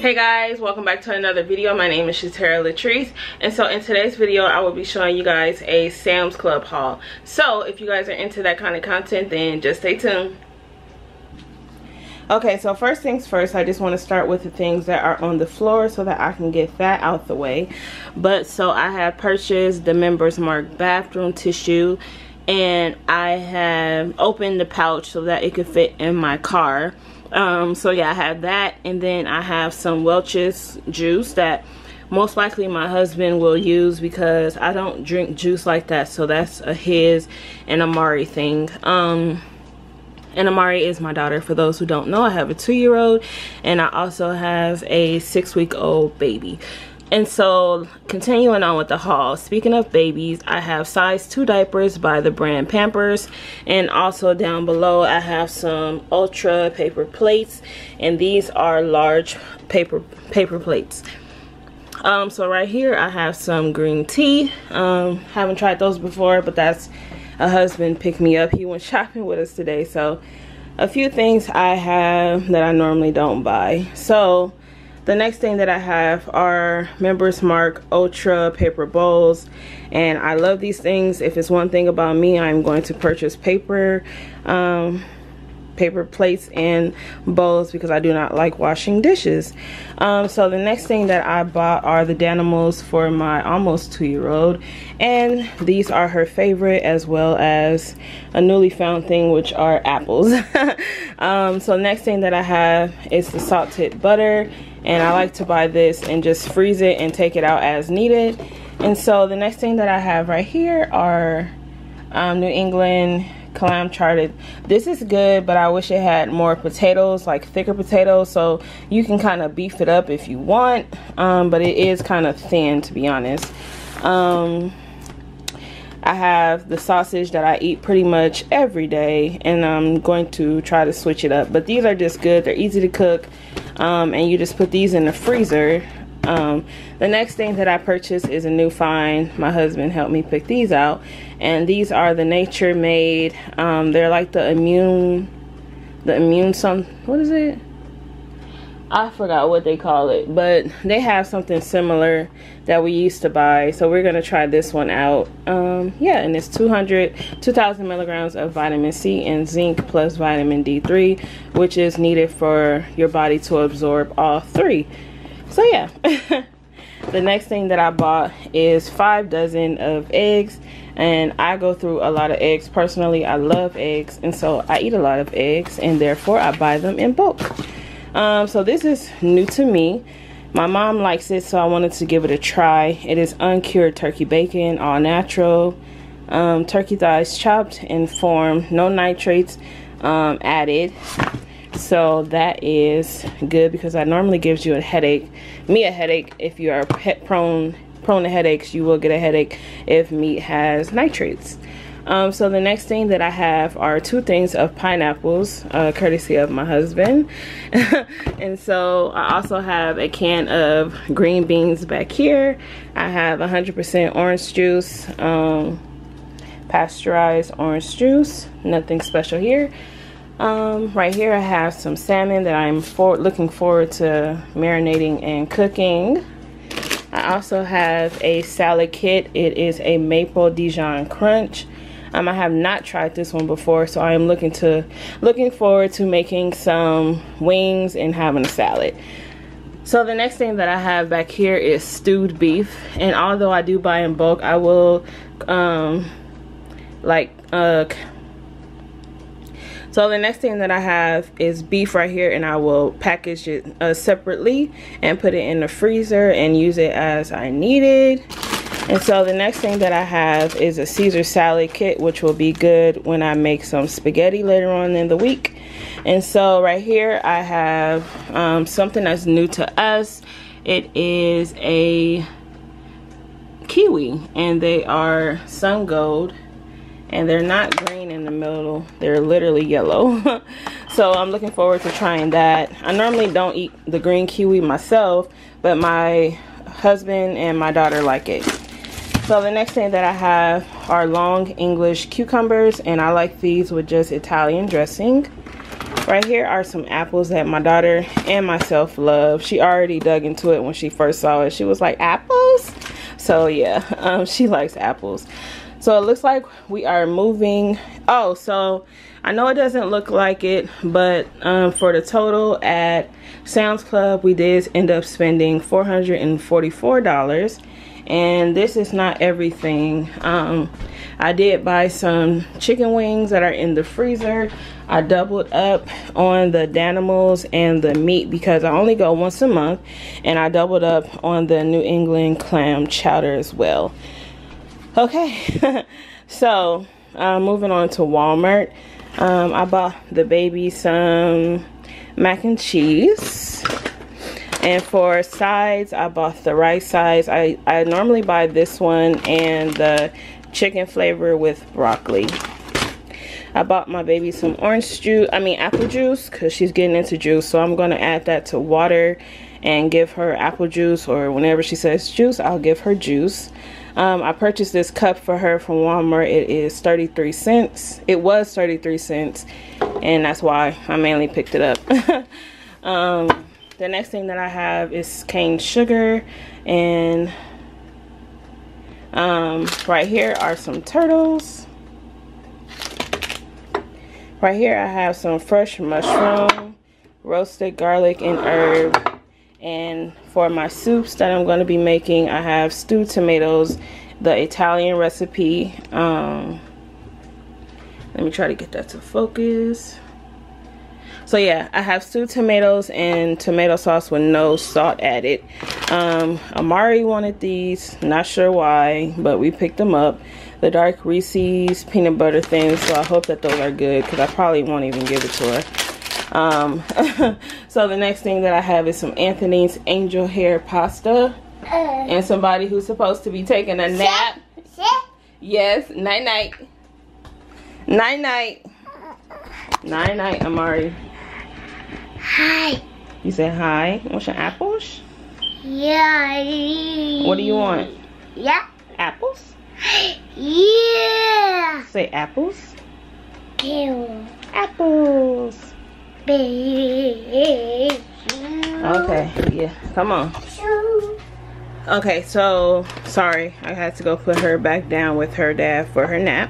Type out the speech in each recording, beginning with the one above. Hey guys, welcome back to another video. My name is Chataira Latrice, and so in today's video I will be showing you guys a Sam's Club haul. So if you guys are into that kind of content, then just stay tuned. Okay, so first things first, I just want to start with the things that are on the floor so that I can get that out the way. But so I have purchased the Members Mark bathroom tissue, and I have opened the pouch so that it could fit in my car. So yeah, I have that, and then I have some Welch's juice that most likely my husband will use because I don't drink juice like that, so that's a his and Amari thing. And Amari is my daughter. For those who don't know, I have a 2-year-old, and I also have a 6-week-old baby. And so, continuing on with the haul, speaking of babies, I have size 2 diapers by the brand Pampers, and also down below I have some Ultra paper plates, and these are large paper plates. So right here I have some green tea. Haven't tried those before, but that's a husband picked me up. He went shopping with us today, so a few things I have that I normally don't buy. So the next thing that I have are Members Mark Ultra paper bowls, and I love these things. If it's one thing about me, I'm going to purchase paper plates and bowls because I do not like washing dishes. So the next thing that I bought are the Danimals for my almost 2-year-old, and these are her favorite, as well as a newly found thing, which are apples. So next thing that I have is the salted butter, and I like to buy this and just freeze it and take it out as needed. And so the next thing that I have right here are New England clam chowder. This is good, but I wish it had more potatoes, like thicker potatoes, so you can kind of beef it up if you want, but it is kind of thin, to be honest. I have the sausage that I eat pretty much every day, and I'm going to try to switch it up, but these are just good. They're easy to cook, and you just put these in the freezer. The next thing that I purchased is a new find. My husband helped me pick these out, and these are the Nature Made. They're like the immune some, what is it? I forgot what they call it, but they have something similar that we used to buy, so we're gonna try this one out. Yeah, and it's 2,000 milligrams of vitamin C and zinc plus vitamin D3, which is needed for your body to absorb all three. So yeah. The next thing that I bought is 5 dozen of eggs, and I go through a lot of eggs personally. I love eggs, and so I eat a lot of eggs, and therefore I buy them in bulk. So this is new to me. My mom likes it, so I wanted to give it a try. It is uncured turkey bacon, all natural, turkey thighs chopped and formed, no nitrates added. So that is good because that normally gives you a headache. Me a headache. If you are prone to headaches, you will get a headache if meat has nitrates. So the next thing that I have are 2 things of pineapples, courtesy of my husband. And so I also have a can of green beans back here. I have 100% orange juice, pasteurized orange juice, nothing special here. Right here I have some salmon that I'm looking forward to marinating and cooking. I also have a salad kit. It is a maple Dijon crunch. I have not tried this one before, so I am looking forward to making some wings and having a salad. So the next thing that I have back here is stewed beef, and although I do buy in bulk, I will So the next thing that I have is beef right here, and I will package it separately and put it in the freezer and use it as I need it. And so the next thing that I have is a Caesar salad kit, which will be good when I make some spaghetti later on in the week. And so right here I have something that's new to us. It is a kiwi, and they are sun gold, and they're not green in the middle, they're literally yellow. So I'm looking forward to trying that. I normally don't eat the green kiwi myself, but my husband and my daughter like it. So the next thing that I have are long English cucumbers, and I like these with just Italian dressing. Right here are some apples that my daughter and myself love. She already dug into it when she first saw it. She was like, apples? So yeah, she likes apples. So it looks like we are moving. Oh, so I know it doesn't look like it, but for the total at Sams Club, we did end up spending $444. And this is not everything. I did buy some chicken wings that are in the freezer. I doubled up on the Danimals and the meat because I only go once a month. And I doubled up on the New England clam chowder as well. Okay, so moving on to Walmart, I bought the baby some mac and cheese, and for sides I bought the rice sides. I normally buy this one and the chicken flavor with broccoli. I bought my baby some apple juice, because she's getting into juice, so I'm going to add that to water and give her apple juice, or whenever she says juice, I'll give her juice. I purchased this cup for her from Walmart. It is 33 cents. It was 33 cents, and that's why I mainly picked it up. The next thing that I have is cane sugar, and right here are some turtles. Right here I have some fresh mushroom, roasted garlic and herb. And for my soups that I'm going to be making, I have stewed tomatoes, the Italian recipe. Let me try to get that to focus. So yeah, I have stewed tomatoes and tomato sauce with no salt added. Amari wanted these, not sure why, but we picked them up. The dark Reese's peanut butter things, so I hope that those are good, because I probably won't even give it to her. So the next thing that I have is some Anthony's angel hair pasta, and somebody who's supposed to be taking a nap. Yes, night night. Night night. Night night, Amari. Hi. You said hi. What's your apples? Yeah. What do you want? Yeah. Apples? Yeah. Say apples. Ew. Apples. Baby. Okay, yeah, come on. Okay, so sorry, I had to go put her back down with her dad for her nap.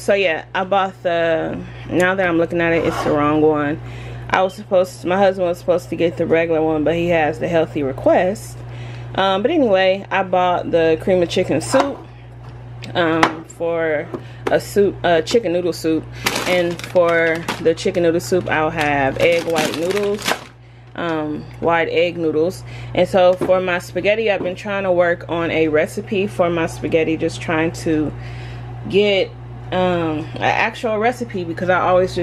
So yeah, I bought the, now that I'm looking at it, it's the wrong one. My husband was supposed to get the regular one, but he has the healthy request. But anyway, I bought the cream of chicken soup for a chicken noodle soup, and for the chicken noodle soup I'll have white egg noodles. And so for my spaghetti, I've been trying to work on a recipe for my spaghetti, just trying to get an actual recipe, because it always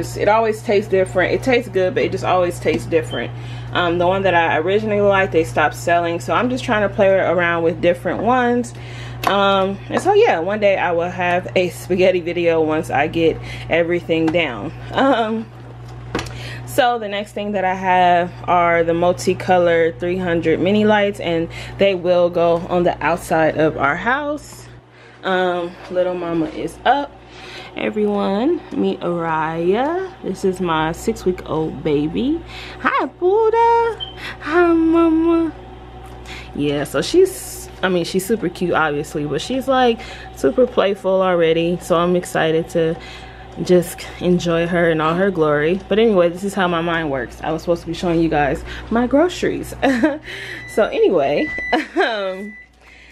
tastes different. It tastes good, but it just always tastes different. The one that I originally liked, they stopped selling, so I'm just trying to play around with different ones. And so yeah, one day I will have a spaghetti video once I get everything down. So the next thing that I have are the multicolor 300 mini lights, and they will go on the outside of our house. Little mama is up. Everyone, meet Ariyah. This is my 6-week-old baby. Hi, Buddha. Hi, mama. Yeah, so she's super cute, obviously, but she's like super playful already, so I'm excited to just enjoy her in all her glory. But anyway, this is how my mind works. I was supposed to be showing you guys my groceries. So anyway, I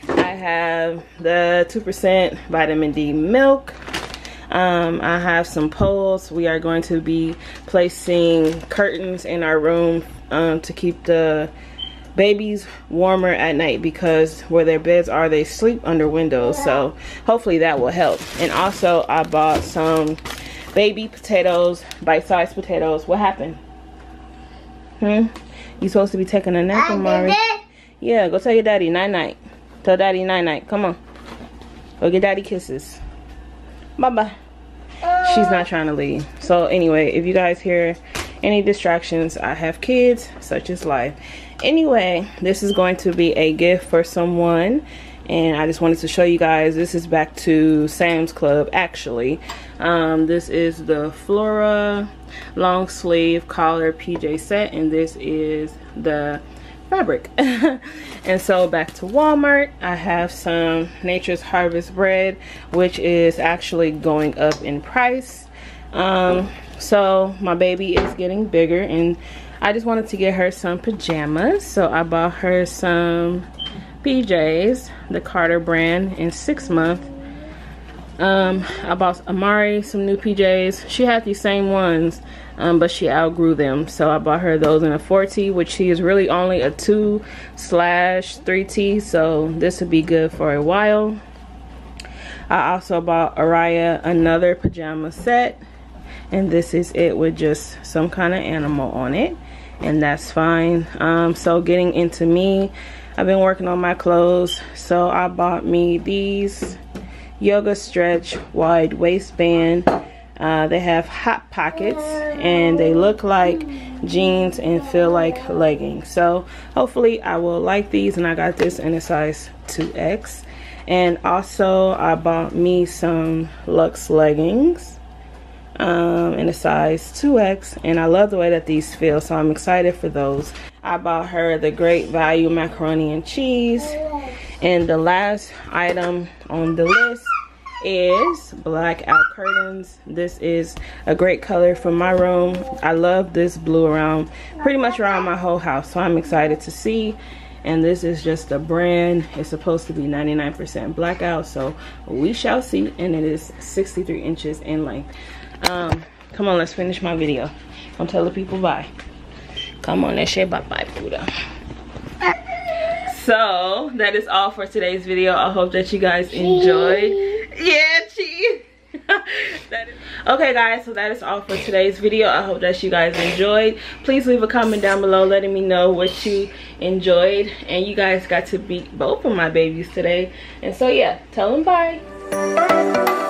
have the 2% vitamin D milk. I have some poles. We are going to be placing curtains in our room to keep the babies warmer at night, because where their beds are, they sleep under windows, so hopefully that will help. And also I bought some baby potatoes, bite-sized potatoes. What happened? You supposed to be taking a nap, Amari? Yeah, go tell your daddy night night. Tell daddy night night. Come on, go get daddy kisses. Bye bye. She's not trying to leave. So anyway, if you guys hear any distractions, I have kids, such is life. Anyway, this is going to be a gift for someone, and I just wanted to show you guys. This is back to Sams Club actually. This is the Flora long sleeve collar PJ set, and this is the fabric. And so back to Walmart, I have some Nature's Harvest bread, which is actually going up in price. So my baby is getting bigger and I just wanted to get her some pajamas, so I bought her some PJs, the Carter brand, in 6 months. I bought Amari some new PJs. She had these same ones, but she outgrew them, so I bought her those in a 4T, which she is really only a 2/3T, so this would be good for a while. I also bought Ariyah another pajama set, and this is it with just some kind of animal on it, and that's fine. So getting into me, I've been working on my clothes, so I bought me these yoga stretch wide waistband. They have hot pockets and they look like jeans and feel like leggings, so hopefully I will like these. And I got this in a size 2X. And also I bought me some luxe leggings in a size 2X, and I love the way that these feel, so I'm excited for those. I bought her the Great Value macaroni and cheese. And the last item on the list is blackout curtains. This is a great color for my room. I love this blue around pretty much around my whole house, so I'm excited to see. And this is just a brand. It's supposed to be 99% blackout, so we shall see. And it is 63 inches in length. Come on, let's finish my video. I'm telling people bye. Come on, let's say bye bye, Buddha. So that is all for today's video. I hope that you guys enjoyed. Yeah, cheese. Okay guys, so that is all for today's video. I hope that you guys enjoyed. Please leave a comment down below letting me know what you enjoyed. And you guys got to beat both of my babies today. And so yeah, tell them bye.